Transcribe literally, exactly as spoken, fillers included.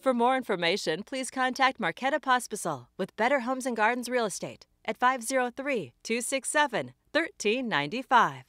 For more information, please contact Marketa Pospisil with Better Homes and Gardens Real Estate at five oh three, two six seven, one three nine five.